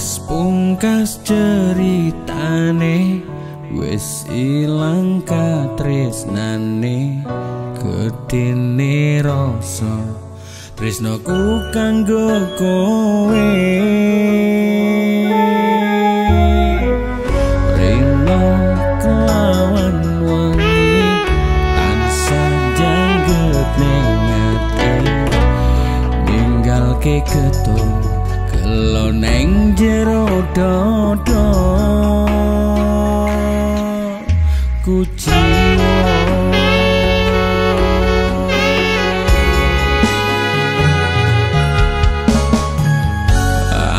Wis pungkas ceritane, wis ilang katresnane, gedene rasa tresnoku kanggo kowe. Rela kelawan wangi tansah janggut ning ati, ninggalke keton kelo neng jero dodo ku jiwa.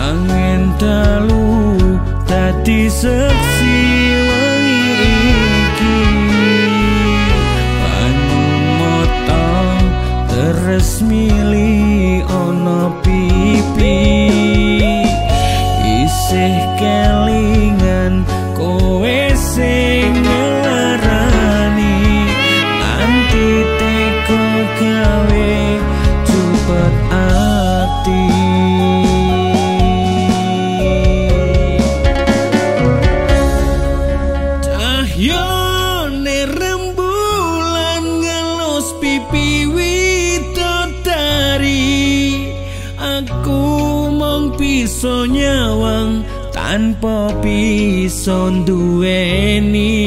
Angin dalu dadi seksi wengi iki, banyu mata terus mili ono pipi. Isih kelingan kowe sing ngelarani, nanti teko gawe cupet ati. Cahyone rembulan ngelus pipi widodari, aku bisa nyawang tanpa bisa duweni.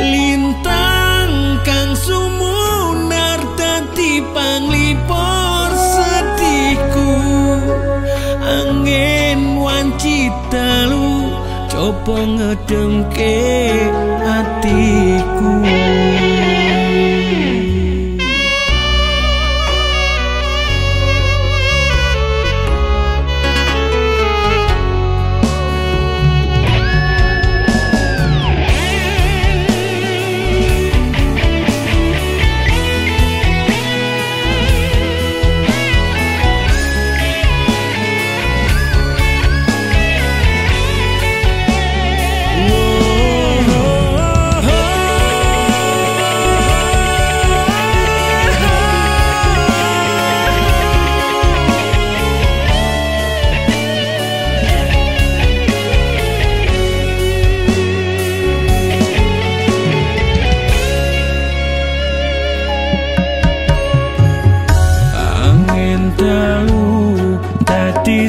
Lintang kang sumunar dadi panglipur sedihku, angin wanci dalu coba ngedengke atiku.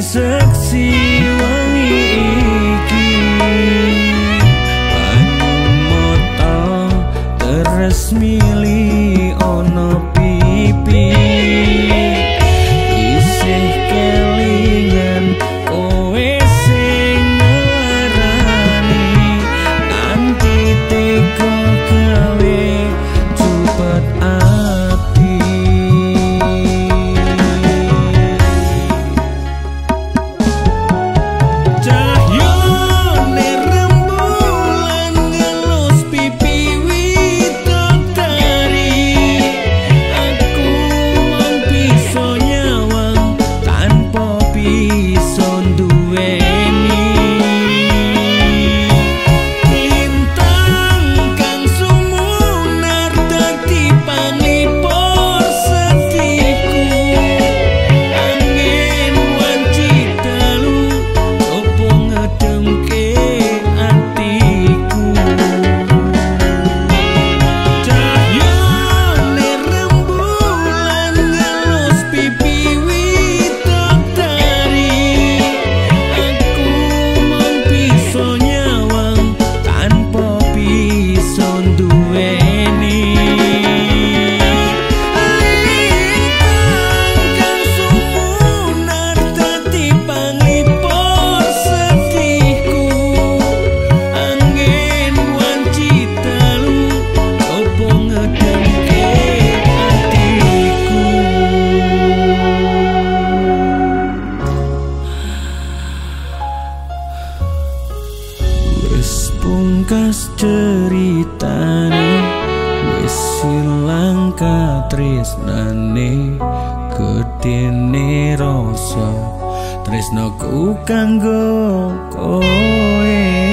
Seksi wangi iki, banyu mata terus mili ono pipi. Isih kelingan kowe sing ngarani, nanti teko gawe cupet ati. Pungkas ceritane, wis ilang katresnane, gedene rasa tresnoku kanggo kowe.